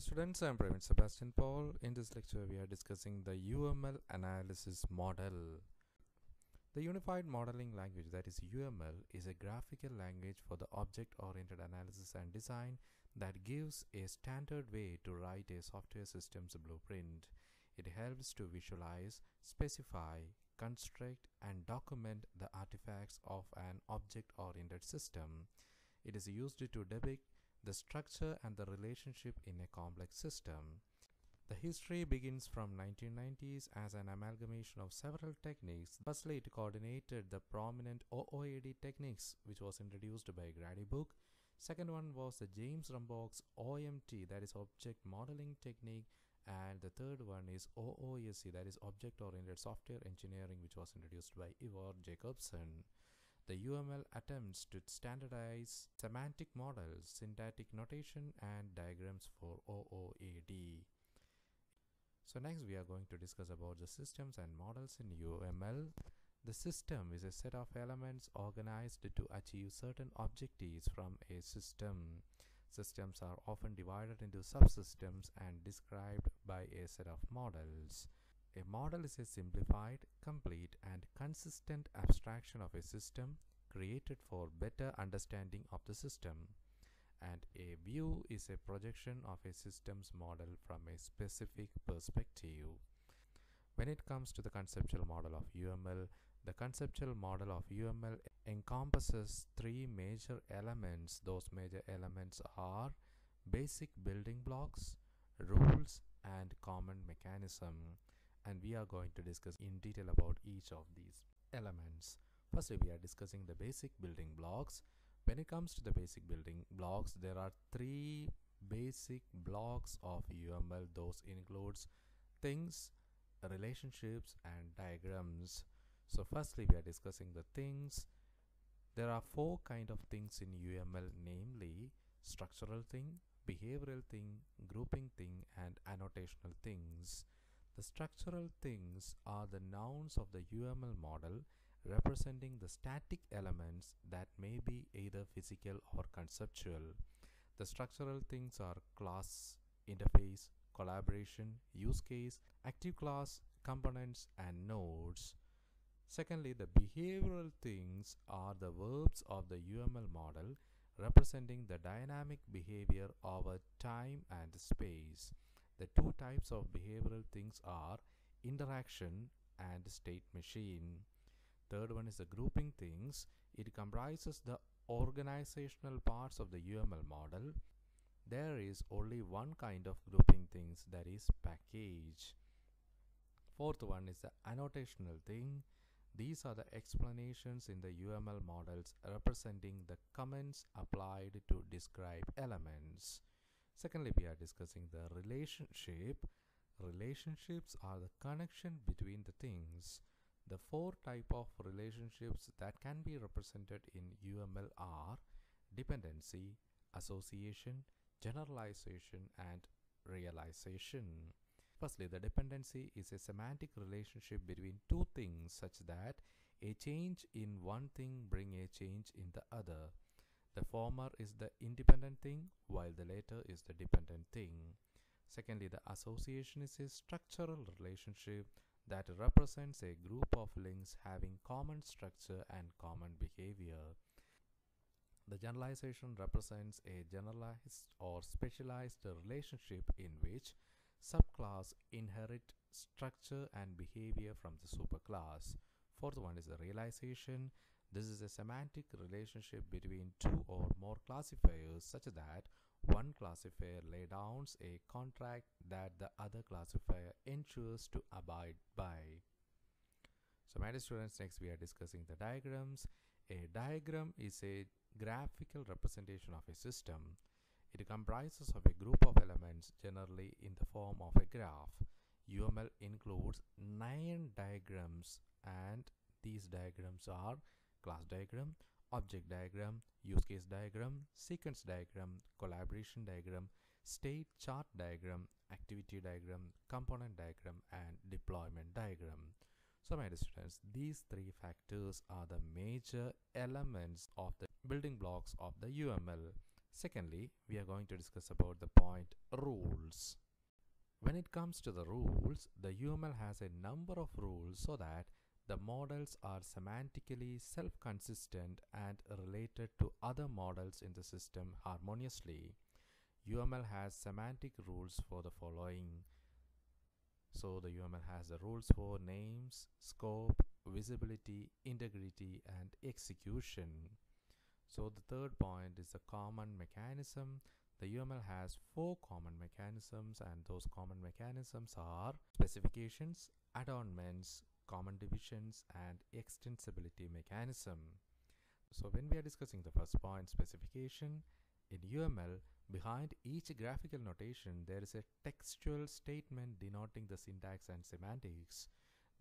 Hi students, I am Premit Sebastian Paul. In this lecture we are discussing the UML analysis model. The Unified Modelling Language, that is UML, is a graphical language for the object-oriented analysis and design that gives a standard way to write a software system's blueprint. It helps to visualize, specify, construct and document the artifacts of an object-oriented system. It is used to depict the structure and the relationship in a complex system. The history begins from 1990s as an amalgamation of several techniques. Firstly, it coordinated the prominent OOAD techniques, which was introduced by Grady Booch. Second one was the James Rumbaug's OMT, that is Object Modeling Technique. And the third one is OOSE, that is Object Oriented Software Engineering, which was introduced by Ivar Jacobson. The UML attempts to standardize semantic models, syntactic notation, and diagrams for OOAD. So next we are going to discuss about the systems and models in UML. The system is a set of elements organized to achieve certain objectives from a system. Systems are often divided into subsystems and described by a set of models. A model is a simplified, complete, and consistent abstraction of a system created for better understanding of the system. And a view is a projection of a system's model from a specific perspective. When it comes to the conceptual model of UML, the conceptual model of UML encompasses three major elements. Those major elements are basic building blocks, rules, and common mechanism. And we are going to discuss in detail about each of these elements. Firstly, we are discussing the basic building blocks. When it comes to the basic building blocks, there are three basic blocks of UML. Those includes things, relationships, and diagrams. So firstly, we are discussing the things. There are four kinds of things in UML, namely structural thing, behavioral thing, grouping thing, and annotational things. The structural things are the nouns of the UML model, representing the static elements that may be either physical or conceptual. The structural things are class, interface, collaboration, use case, active class, components, and nodes. Secondly, the behavioral things are the verbs of the UML model, representing the dynamic behavior over time and space. The two types of behavioral things are interaction and state machine. Third one is the grouping things. It comprises the organizational parts of the UML model. There is only one kind of grouping things, that is package. Fourth one is the annotational thing. These are the explanations in the UML models representing the comments applied to describe elements. Secondly, we are discussing the relationship. Relationships are the connection between the things. The four types of relationships that can be represented in UML are dependency, association, generalization, and realization. Firstly, the dependency is a semantic relationship between two things such that a change in one thing brings a change in the other. The former is the independent thing, while the latter is the dependent thing. Secondly, the association is a structural relationship that represents a group of links having common structure and common behavior. The generalization represents a generalized or specialized relationship in which subclass inherit structure and behavior from the superclass. Fourth one is the realization. This is a semantic relationship between two or more classifiers such that one classifier lays down a contract that the other classifier ensures to abide by. So my dear students, next we are discussing the diagrams. A diagram is a graphical representation of a system. It comprises of a group of elements, generally in the form of a graph. UML includes 9 diagrams, and these diagrams are class diagram, object diagram, use case diagram, sequence diagram, collaboration diagram, state chart diagram, activity diagram, component diagram, and deployment diagram. So my dear students, these three factors are the major elements of the building blocks of the UML. Secondly, we are going to discuss about the point rules. When it comes to the rules, the UML has a number of rules so that the models are semantically self-consistent and related to other models in the system harmoniously. UML has semantic rules for the following. So the UML has the rules for names, scope, visibility, integrity, and execution. So the third point is the common mechanism. The UML has 4 common mechanisms, and those common mechanisms are specifications, adornments, common divisions, and extensibility mechanism. So when we are discussing the first point, specification, in UML, behind each graphical notation, there is a textual statement denoting the syntax and semantics.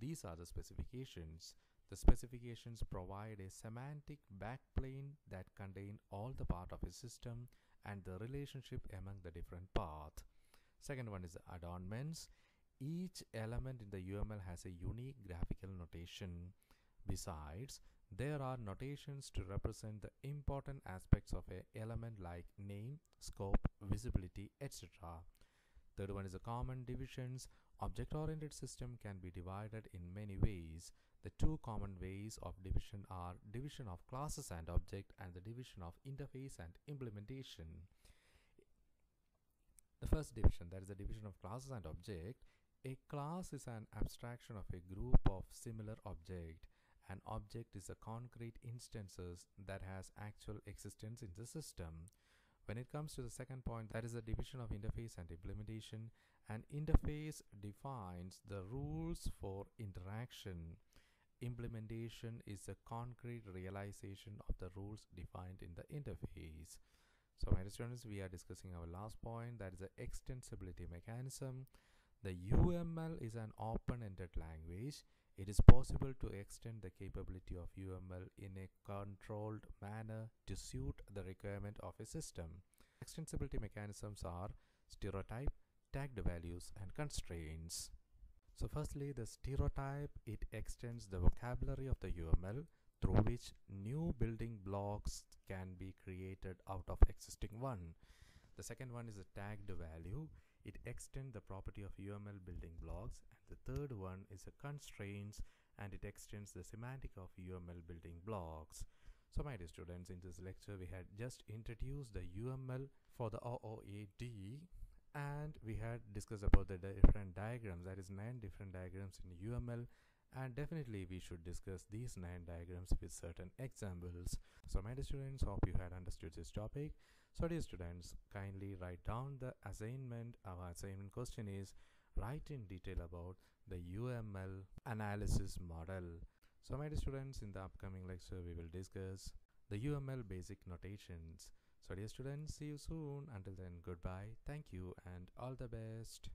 These are the specifications. The specifications provide a semantic backplane that contain all the parts of a system and the relationship among the different paths. Second one is the adornments. Each element in the UML has a unique graphical notation. Besides, there are notations to represent the important aspects of an element like name, scope, visibility, etc. Third one is the common divisions. Object-oriented system can be divided in many ways. The two common ways of division are division of classes and object, and the division of interface and implementation. The first division, that is the division of classes and object. A class is an abstraction of a group of similar objects. An object is a concrete instance that has actual existence in the system. When it comes to the second point, that is the division of interface and implementation. An interface defines the rules for interaction. Implementation is a concrete realization of the rules defined in the interface. So my dear students, we are discussing our last point, that is the extensibility mechanism. The UML is an open-ended language. It is possible to extend the capability of UML in a controlled manner to suit the requirement of a system. Extensibility mechanisms are stereotype, tagged values, and constraints. So firstly, the stereotype, it extends the vocabulary of the UML through which new building blocks can be created out of existing one. The second one is the tagged value. It extends the property of UML building blocks. And the third one is the constraints, and it extends the semantic of UML building blocks. So my dear students, in this lecture we had just introduced the UML for the OOAD, and we had discussed about the different diagrams, that is 9 different diagrams in UML, and definitely we should discuss these 9 diagrams with certain examples. So my dear students, hope you had understood this topic. So dear students, kindly write down the assignment. Our assignment question is, write in detail about the UML analysis model. So my dear students, in the upcoming lecture we will discuss the UML basic notations. So dear students, see you soon. Until then, goodbye, thank you, and all the best.